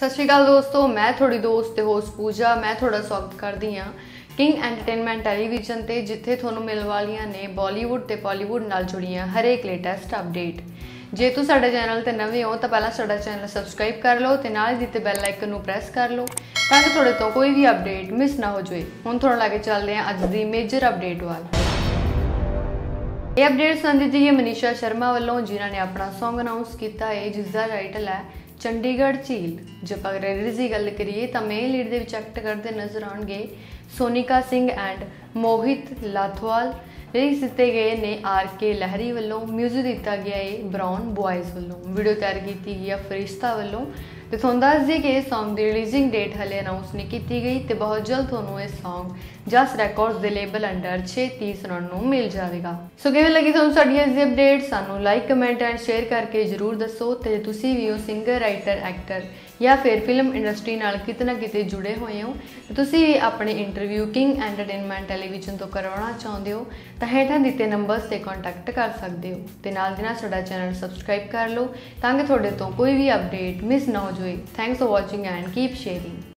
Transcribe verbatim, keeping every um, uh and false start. सत श्री अकाल दोस्तों, मैं थोड़ी दोस्त ते होस्ट पूजा, मैं थोड़ा स्वागत करदी हाँ किंग एंटरटेनमेंट टैलीविजन ते, जिथे थोनू मिलने वालियां ने बॉलीवुड ते पॉलीवुड नाल जुड़ियां हरेक लेटैसट अपडेट। जे तुम साडे चैनल ते नवे हो तो पहला साडा चैनल सबसक्राइब कर लो ते नाल दिते बैल आइकन नू प्रेस कर लो ताकि थोड़े तो कोई भी अपडेट मिस ना हो जाए। हुण थोड़ा लागे चलदे हां अज दी मेजर अपडेट वाल। यह अपडेट संबंधित है मनीषा शर्मा वालों, जिन्होंने अपना सॉन्ग अनाउंस किया है जिसका टाइटल है चंडीगढ़ झील। जब अगर रिलीज की गल करिए तो मेन लीड के एक्ट करते नजर आएंगे सोनिका सिंह एंड मोहित लाथवाल। लिरिक्स दिए गए ने आर के लहरी वालों, म्यूजिक दिता गया है ब्राउन बॉयज़ वालों, वीडियो तैयार की गई फरिश्ता वालों। तो तुहानूं दस दिए कि इस सॉन्ग की रिलीजिंग डेट हले अनाउंस नहीं की गई तो बहुत जल्द थोनों ये सॉन्ग जस रिकॉर्ड्स के लेबल अंडर छेती सुनने को मिल जाएगा। सो किवें लगी तुहानूं साडी इस अपडेट, सानू लाइक कमेंट एंड शेयर करके जरूर दसो। तो तुसीं भी हो सिंगर, राइटर, एक्टर या फिर फिल्म इंडस्ट्री नाल किते ना किते जुड़े हुए हो, तुसीं अपने इंटरव्यू किंग एंटरटेनमेंट टैलीविजन तो करवाना चाहते हो तो हेठां दिते नंबर्स से कॉन्टैक्ट कर सकते हो। तो नाल दी नाल साडा चैनल सबसक्राइब कर लो ताकि तुहाडे तो कोई भी अपडेट मिस ना हो। Thanks for watching and keep sharing.